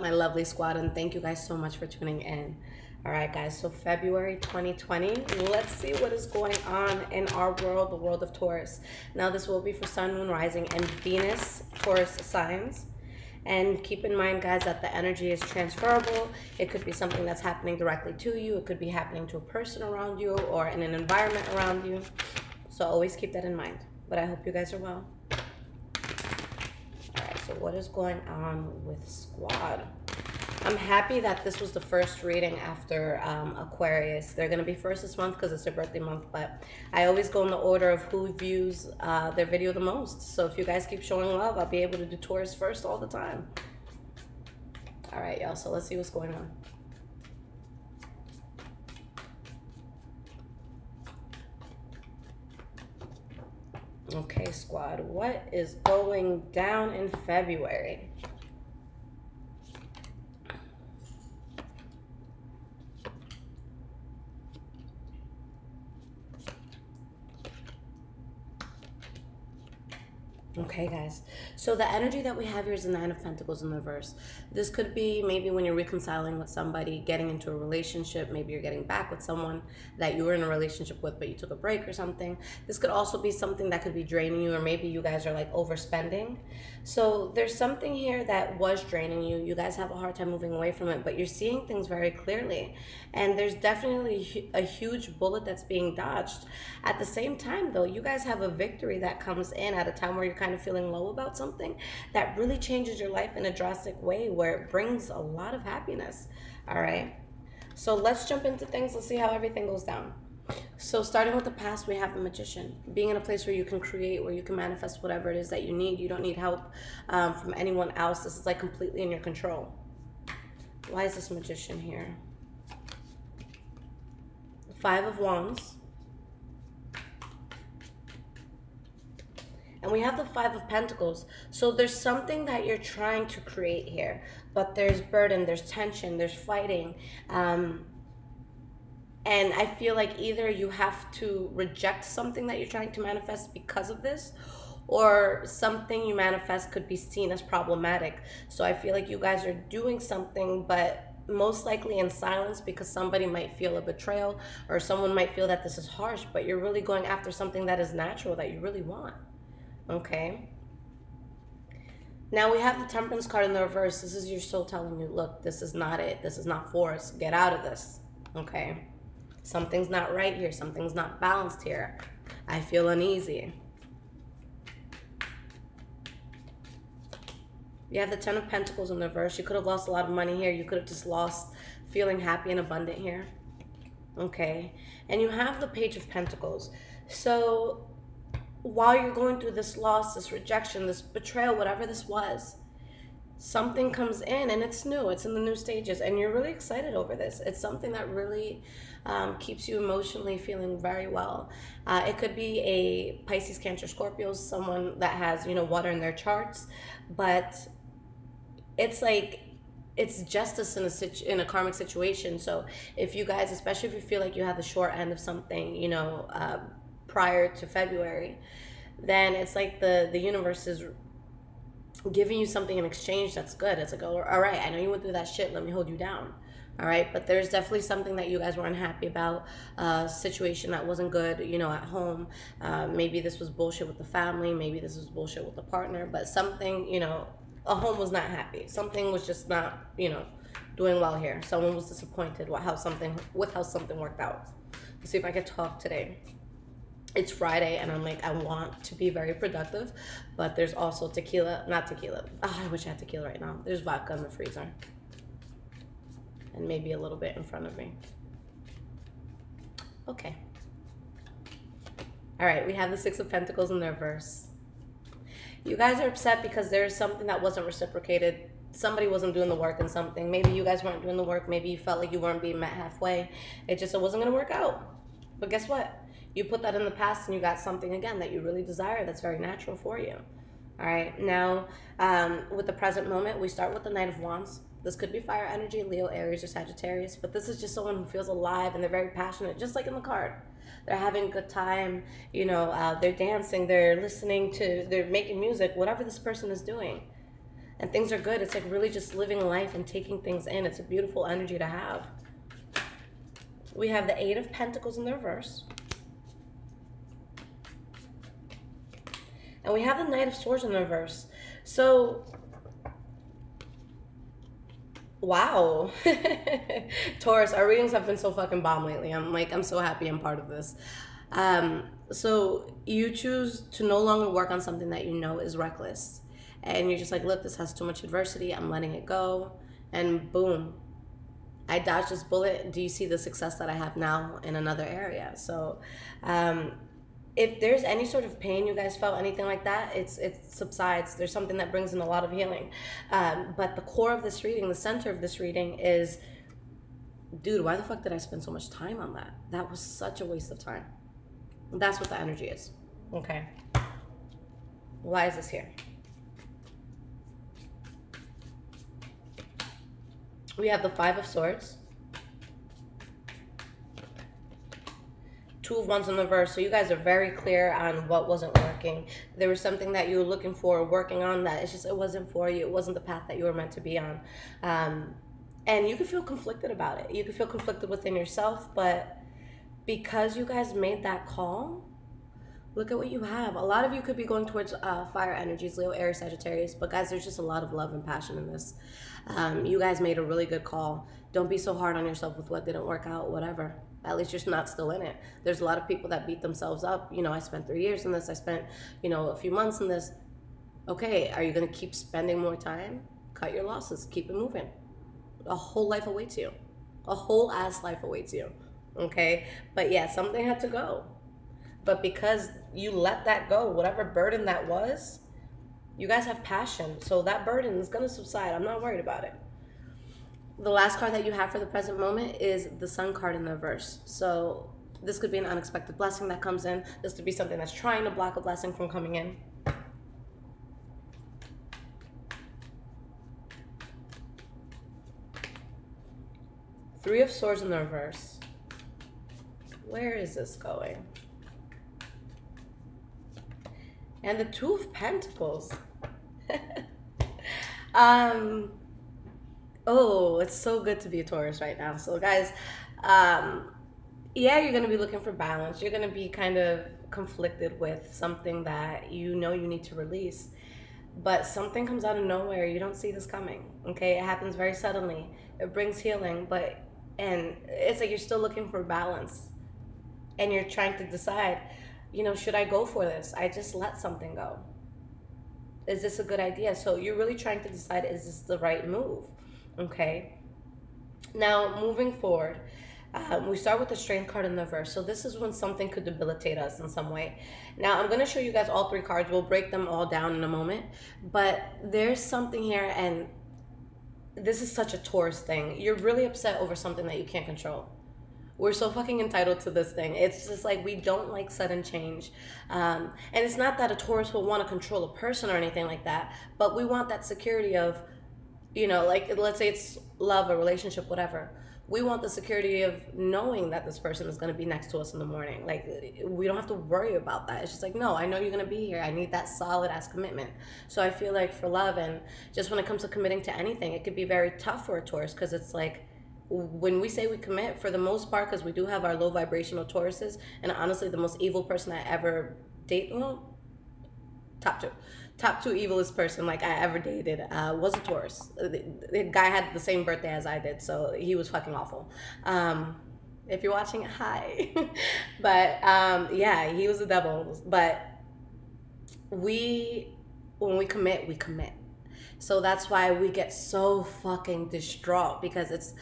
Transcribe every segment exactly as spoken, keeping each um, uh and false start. up, my lovely squad, and thank you guys so much for tuning in. All right, guys, so February twenty twenty, let's see what is going on in our world, the world of Taurus. Now, this will be for Sun, Moon, Rising, and Venus, Taurus signs. And keep in mind, guys, that the energy is transferable. It could be something that's happening directly to you. It could be happening to a person around you or in an environment around you. So always keep that in mind. But I hope you guys are well. All right, so what is going on with Squad? I'm happy that this was the first reading after um, Aquarius. They're going to be first this month because it's their birthday month, but I always go in the order of who views uh, their video the most. So if you guys keep showing love, I'll be able to do Taurus first all the time. All right, y'all, so let's see what's going on. Okay, squad, what is going down in February? Okay, guys, so the energy that we have here is the Nine of Pentacles in the reverse. This could be maybe when you're reconciling with somebody, getting into a relationship. Maybe you're getting back with someone that you were in a relationship with, but you took a break or something. This could also be something that could be draining you, or maybe you guys are like overspending. So there's something here that was draining you. You guys have a hard time moving away from it, but you're seeing things very clearly. And there's definitely a huge bullet that's being dodged. At the same time, though, you guys have a victory that comes in at a time where you're kind of feeling low about something that really changes your life in a drastic way, where it brings a lot of happiness. All right, so let's jump into things. Let's see how everything goes down. So starting with the past, we have the Magician, being in a place where you can create, where you can manifest whatever it is that you need. You don't need help um, from anyone else. This is like completely in your control. Why is this Magician here? Five of Wands. And we have the Five of Pentacles. So there's something that you're trying to create here, but there's burden, there's tension, there's fighting. Um, and I feel like either you have to reject something that you're trying to manifest because of this, or something you manifest could be seen as problematic. So I feel like you guys are doing something, but most likely in silence, because somebody might feel a betrayal, or someone might feel that this is harsh, but you're really going after something that is natural, that you really want. Okay, now we have the Temperance card in the reverse. This is your soul telling you, look, this is not it. This is not for us. Get out of this. Okay, something's not right here. Something's not balanced here. I feel uneasy. You have the Ten of Pentacles in the reverse. You could have lost a lot of money here. You could have just lost feeling happy and abundant here. Okay, and you have the Page of Pentacles. So while you're going through this loss, this rejection, this betrayal, whatever this was, something comes in and it's new. It's in the new stages, and you're really excited over this. It's something that really um, keeps you emotionally feeling very well. Uh, it could be a Pisces, Cancer, Scorpio, someone that has, you know, water in their charts, but it's like, it's justice in a situ in a karmic situation. So if you guys, especially if you feel like you have the short end of something, you know, uh, prior to February, then it's like the the universe is giving you something in exchange that's good. It's like, oh, all right, I know you went through that shit, let me hold you down. All right, but there's definitely something that you guys were unhappy about, a situation that wasn't good, you know, at home. Uh, maybe this was bullshit with the family, maybe this was bullshit with the partner, but something, you know, a home was not happy. Something was just not, you know, doing well here. Someone was disappointed with how something, with how something worked out. Let's see if I can talk today. It's Friday, and I'm like, I want to be very productive, but there's also tequila, not tequila. Oh, I wish I had tequila right now. There's vodka in the freezer, and maybe a little bit in front of me. Okay. All right, we have the Six of Pentacles in the reverse. You guys are upset because there's something that wasn't reciprocated. Somebody wasn't doing the work in something. Maybe you guys weren't doing the work. Maybe you felt like you weren't being met halfway. It just it wasn't going to work out. But guess what? You put that in the past and you got something again that you really desire, that's very natural for you. All right, now um, with the present moment, we start with the Knight of Wands. This could be fire energy, Leo, Aries, or Sagittarius, but this is just someone who feels alive and they're very passionate, just like in the card. They're having a good time, you know, uh, they're dancing, they're listening to, they're making music, whatever this person is doing. and things are good. It's like really just living life and taking things in. It's a beautiful energy to have. We have the Eight of Pentacles in the reverse. And we have the Knight of Swords in the reverse. So, wow. Taurus, our readings have been so fucking bomb lately. I'm like, I'm so happy I'm part of this. Um, so you choose to no longer work on something that you know is reckless. And you're just like, look, this has too much adversity. I'm letting it go. And boom, I dodged this bullet. Do you see the success that I have now in another area? So, um, if there's any sort of pain you guys felt, anything like that, it's it subsides. There's something that brings in a lot of healing. Um, but the core of this reading, the center of this reading is, dude, why the fuck did I spend so much time on that? That was such a waste of time. That's what the energy is. Okay. Why is this here? We have the Five of Swords. Two of Wands in reverse. So you guys are very clear on what wasn't working. There was something that you were looking for, working on that. It's just, it wasn't for you. It wasn't the path that you were meant to be on. Um, and you can feel conflicted about it. You can feel conflicted within yourself, but because you guys made that call, look at what you have. A lot of you could be going towards uh, fire energies, Leo, Aries, Sagittarius, but guys, there's just a lot of love and passion in this. Um, you guys made a really good call. Don't be so hard on yourself with what didn't work out, whatever. At least you're not still in it. There's a lot of people that beat themselves up. You know, I spent three years in this. I spent, you know, a few months in this. Okay, are you going to keep spending more time? Cut your losses. Keep it moving. A whole life awaits you. A whole ass life awaits you. Okay? But yeah, something had to go. But because you let that go, whatever burden that was, you guys have passion. So that burden is going to subside. I'm not worried about it. The last card that you have for the present moment is the Sun card in the reverse. So this could be an unexpected blessing that comes in. This could be something that's trying to block a blessing from coming in. Three of Swords in the reverse. Where is this going? And the Two of Pentacles. um, oh, it's so good to be a Taurus right now. So guys, um, yeah, you're going to be looking for balance. You're going to be kind of conflicted with something that you know you need to release. But something comes out of nowhere. You don't see this coming. Okay, it happens very suddenly. It brings healing, but and it's like you're still looking for balance. And you're trying to decide, you know, should I go for this? I just let something go. Is this a good idea? So you're really trying to decide, is this the right move? Okay. Now, moving forward, um, we start with the Strength card in the reverse. So this is when something could debilitate us in some way. Now, I'm going to show you guys all three cards. We'll break them all down in a moment. But there's something here, and this is such a Taurus thing. You're really upset over something that you can't control. We're so fucking entitled to this thing. It's just like we don't like sudden change. Um, and it's not that a Taurus will want to control a person or anything like that, but we want that security of, you know, like let's say it's love, a relationship, whatever. We want the security of knowing that this person is going to be next to us in the morning. Like we don't have to worry about that. It's just like, no, I know you're going to be here. I need that solid ass commitment. So I feel like for love and just when it comes to committing to anything, it could be very tough for a Taurus because it's like, when we say we commit, for the most part, because we do have our low vibrational Tauruses, and honestly, the most evil person I ever dated, well, top two, top two evilest person like I ever dated uh, was a Taurus. The, the guy had the same birthday as I did, so he was fucking awful. Um, if you're watching, hi. But um, yeah, he was the devil. But we, when we commit, we commit. So that's why we get so fucking distraught because it's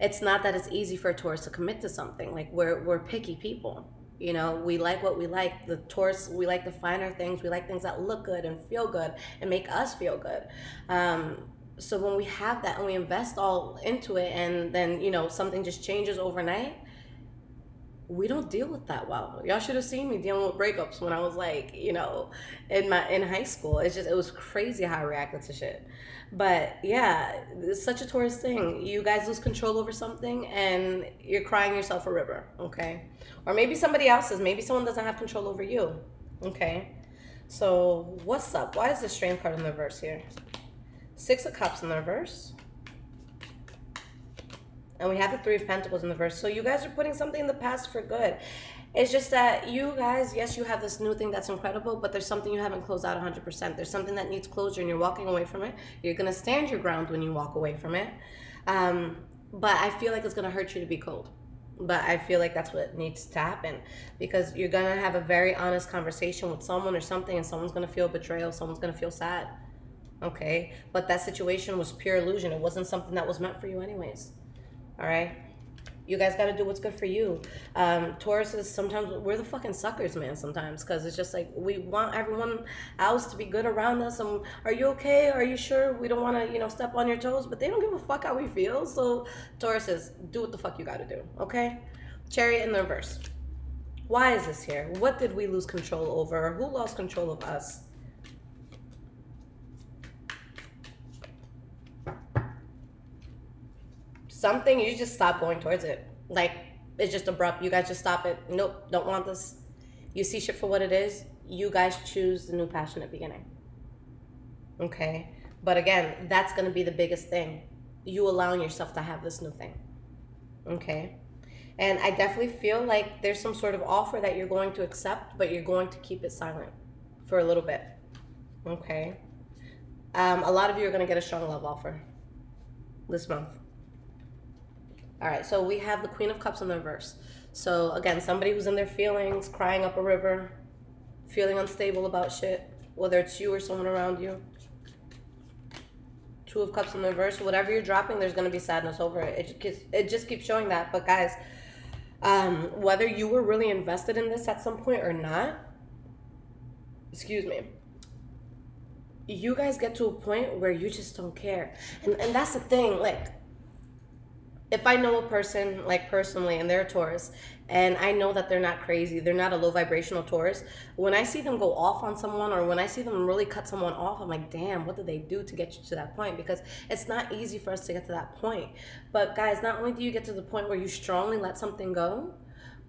it's not that it's easy for a Taurus to commit to something. Like we're we're picky people. You know, we like what we like. The Taurus, we like the finer things. We like things that look good and feel good and make us feel good. Um, so when we have that and we invest all into it and then, you know, something just changes overnight, we don't deal with that well. Y'all should have seen me dealing with breakups when I was like, you know, in my in high school. It's just, it was crazy how I reacted to shit. But yeah, it's such a Taurus thing. You guys lose control over something and you're crying yourself a river, okay? Or maybe somebody else's, maybe someone doesn't have control over you, okay? So what's up? Why is the Strength card in the reverse here? Six of Cups in the reverse. And we have the Three of Pentacles in the reverse. So you guys are putting something in the past for good. It's just that you guys, yes, you have this new thing that's incredible, but there's something you haven't closed out one hundred percent. There's something that needs closure, and you're walking away from it. You're going to stand your ground when you walk away from it. Um, but I feel like it's going to hurt you to be cold. But I feel like that's what needs to happen, because you're going to have a very honest conversation with someone or something, and someone's going to feel betrayal. Someone's going to feel sad. Okay? But that situation was pure illusion. It wasn't something that was meant for you anyways. All right? You guys got to do what's good for you. Um, Taurus is sometimes, we're the fucking suckers, man, sometimes. Because it's just like, we want everyone else to be good around us. And are you okay? Are you sure? We don't want to, you know, step on your toes. But they don't give a fuck how we feel. So Taurus is, do what the fuck you got to do, okay? Chariot in the reverse. Why is this here? What did we lose control over? Who lost control of us? Something, you just stop going towards it. Like, it's just abrupt. You guys just stop it. Nope, don't want this. You see shit for what it is. You guys choose the new passionate beginning. Okay? But again, that's going to be the biggest thing. You allowing yourself to have this new thing. Okay? And I definitely feel like there's some sort of offer that you're going to accept, but you're going to keep it silent for a little bit. Okay? Um, a lot of you are going to get a strong love offer this month. All right, so we have the Queen of Cups in the reverse. So, again, somebody who's in their feelings, crying up a river, feeling unstable about shit, whether it's you or someone around you. Two of Cups in the reverse. Whatever you're dropping, there's going to be sadness over it. It just keeps, it just keeps showing that. But, guys, um, whether you were really invested in this at some point or not, excuse me, you guys get to a point where you just don't care. And, and that's the thing, like, if I know a person, like personally, and they're a Taurus, and I know that they're not crazy, they're not a low vibrational Taurus, when I see them go off on someone, or when I see them really cut someone off, I'm like, damn, what did they do to get you to that point? Because it's not easy for us to get to that point. But guys, not only do you get to the point where you strongly let something go,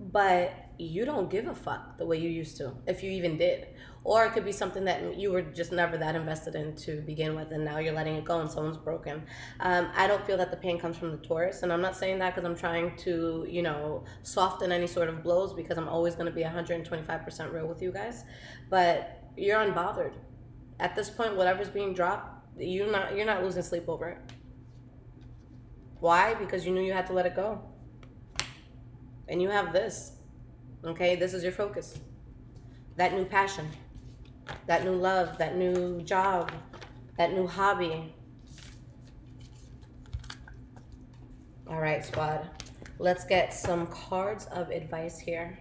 but you don't give a fuck the way you used to, if you even did. Or it could be something that you were just never that invested in to begin with, and now you're letting it go and someone's broken. Um, I don't feel that the pain comes from the Taurus, and I'm not saying that because I'm trying to, you know, soften any sort of blows, because I'm always going to be one hundred twenty-five percent real with you guys. But you're unbothered. At this point, whatever's being dropped, you're not, you're not losing sleep over it. Why? Because you knew you had to let it go. And you have this. Okay? This is your focus. That new passion. That new love, that new job, that new hobby. All right, squad. Let's get some cards of advice here.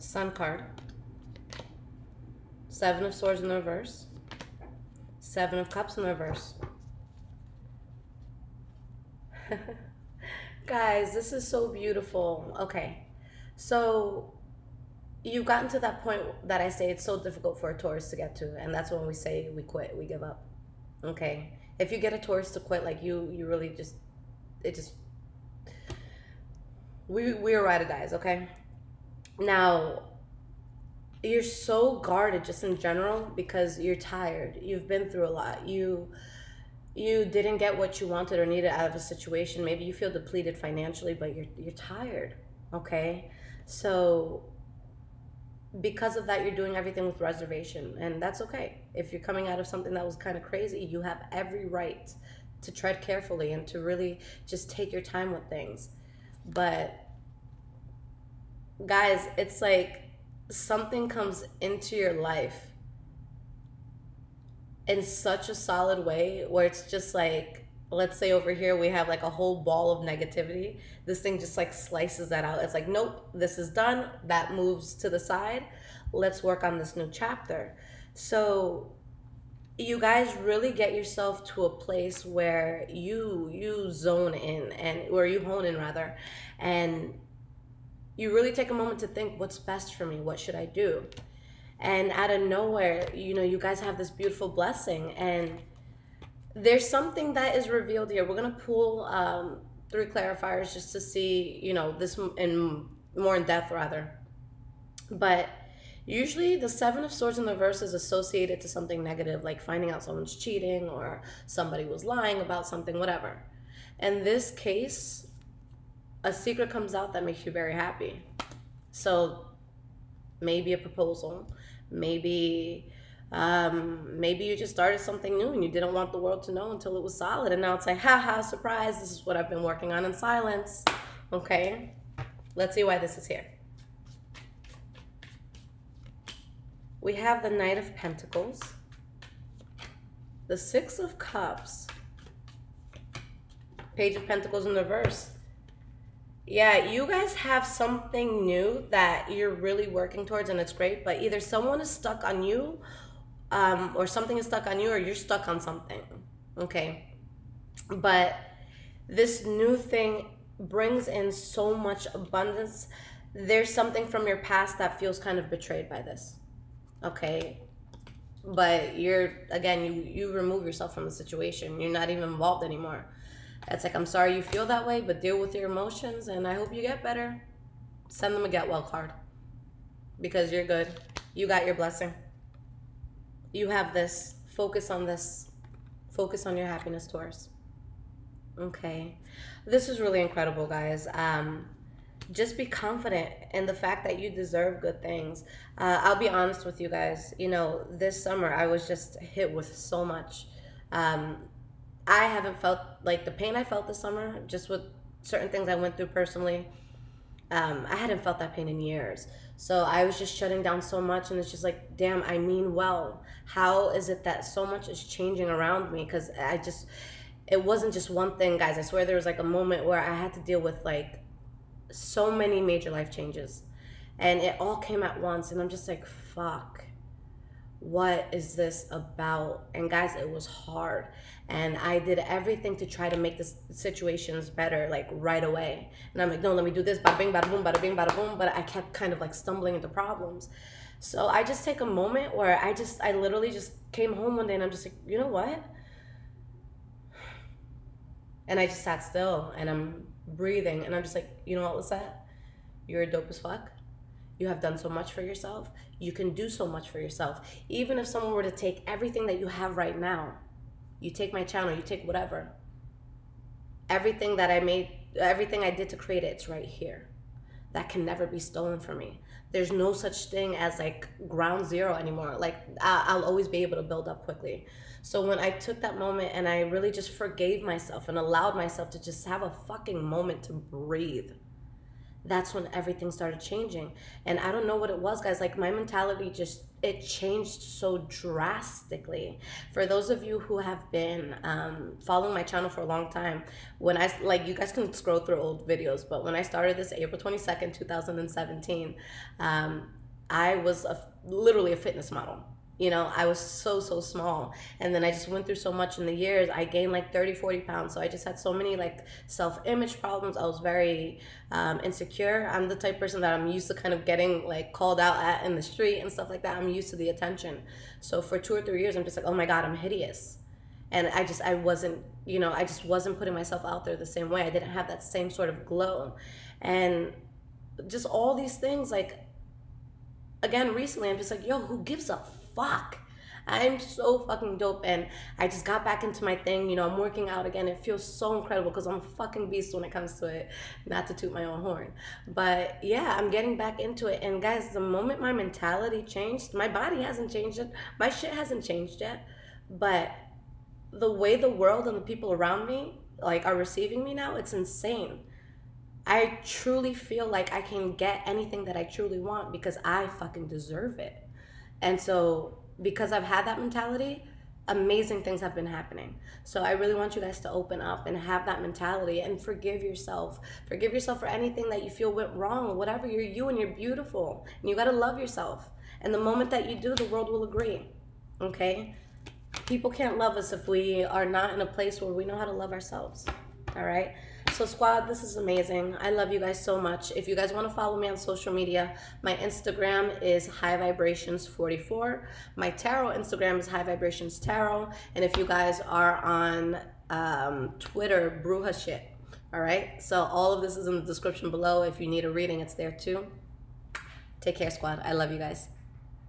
Sun card, Seven of Swords in the reverse, Seven of Cups in the reverse. Guys, this is so beautiful. Okay, so you've gotten to that point that I say it's so difficult for a Taurus to get to, and that's when we say we quit, we give up. Okay, if you get a Taurus to quit, like you, you really just, it just, we, we're ride or dies, okay? Now, you're so guarded just in general because you're tired. You've been through a lot. You you didn't get what you wanted or needed out of a situation. Maybe you feel depleted financially, but you're, you're tired, okay? So because of that, you're doing everything with reservation, and that's okay. If you're coming out of something that was kind of crazy, you have every right to tread carefully and to really just take your time with things. But guys, it's like something comes into your life in such a solid way where it's just like, let's say over here we have like a whole ball of negativity. This thing just like slices that out. It's like, nope, this is done. That moves to the side. let's work on this new chapter. So you guys really get yourself to a place where you you zone in, and where you hone in rather, and you really take a moment to think, what's best for me? What should I do? And out of nowhere, you know, you guys have this beautiful blessing, and there's something that is revealed here. We're going to pull um, three clarifiers just to see, you know, this in more in depth rather. But usually the Seven of Swords in the reverse is associated to something negative, like finding out someone's cheating or somebody was lying about something, whatever. In this case, a secret comes out that makes you very happy. So maybe a proposal, maybe um, maybe you just started something new and you didn't want the world to know until it was solid, and now it's like, haha, surprise, this is what I've been working on in silence. Okay, let's see why this is here. We have the Knight of Pentacles, the Six of Cups, Page of Pentacles in reverse. Yeah, you guys have something new that you're really working towards, and it's great, but either someone is stuck on you, um, or something is stuck on you, or you're stuck on something, okay? But this new thing brings in so much abundance. There's something from your past that feels kind of betrayed by this, okay? But you're, again, you, you remove yourself from the situation. You're not even involved anymore. It's like, I'm sorry you feel that way, but deal with your emotions, and I hope you get better. Send them a get well card, because you're good. You got your blessing. You have this. Focus on this. Focus on your happiness, Taurus. Okay. This is really incredible, guys. Um, just be confident in the fact that you deserve good things. Uh, I'll be honest with you guys. You know, this summer I was just hit with so much. Um, I haven't felt like the pain I felt this summer, just with certain things I went through personally. Um, I hadn't felt that pain in years. So I was just shutting down so much, and it's just like, damn, I mean well. How is it that so much is changing around me? Because I just, it wasn't just one thing, guys. I swear there was like a moment where I had to deal with like so many major life changes. And it all came at once, and I'm just like, fuck. What is this about? And guys, it was hard, and I did everything to try to make the situations better, like right away, and I'm like, no, let me do this, bada bing, bada boom, bada bing, bada boom, but I kept kind of like stumbling into problems. So I just take a moment where I just I literally just came home one day, and I'm just like, you know what? And I just sat still, and I'm breathing, and I'm just like, you know what was that? You're dope as fuck. You have done so much for yourself. You can do so much for yourself. Even if someone were to take everything that you have right now, you take my channel, you take whatever. Everything that I made, everything I did to create it, it's right here. That can never be stolen from me. There's no such thing as like ground zero anymore. Like I'll always be able to build up quickly. So when I took that moment and I really just forgave myself and allowed myself to just have a fucking moment to breathe, that's when everything started changing. And I don't know what it was, guys. Like my mentality just, it changed so drastically. For those of you who have been um, following my channel for a long time, when I, like you guys can scroll through old videos, but when I started this April twenty-second, two thousand seventeen, um, I was a, literally a fitness model. You know, I was so, so small. And then I just went through so much in the years. I gained like thirty, forty pounds. So I just had so many like self-image problems. I was very um, insecure. I'm the type of person that I'm used to kind of getting like called out at in the street and stuff like that. I'm used to the attention. So for two or three years, I'm just like, oh my God, I'm hideous. And I just, I wasn't, you know, I just wasn't putting myself out there the same way. I didn't have that same sort of glow. And just all these things, like, again, recently, I'm just like, yo, who gives a fuck? I'm so fucking dope, and I just got back into my thing. You know, I'm working out again. It feels so incredible because I'm a fucking beast when it comes to it, not to toot my own horn. But yeah, I'm getting back into it, and guys, the moment my mentality changed, my body hasn't changed yet, my shit hasn't changed yet, but the way the world and the people around me like are receiving me now, it's insane. I truly feel like I can get anything that I truly want because I fucking deserve it. And so because I've had that mentality, amazing things have been happening. So I really want you guys to open up and have that mentality and forgive yourself. Forgive yourself for anything that you feel went wrong, whatever. You're you and you're beautiful. And you got to love yourself. And the moment that you do, the world will agree, okay? People can't love us if we are not in a place where we know how to love ourselves, all right? So squad, this is amazing. I love you guys so much. If you guys want to follow me on social media, my Instagram is High Vibrations forty-four. My tarot Instagram is High Vibrations Tarot. And if you guys are on um, Twitter, BrujaShit, all right? So all of this is in the description below. If you need a reading, it's there too. Take care, squad. I love you guys.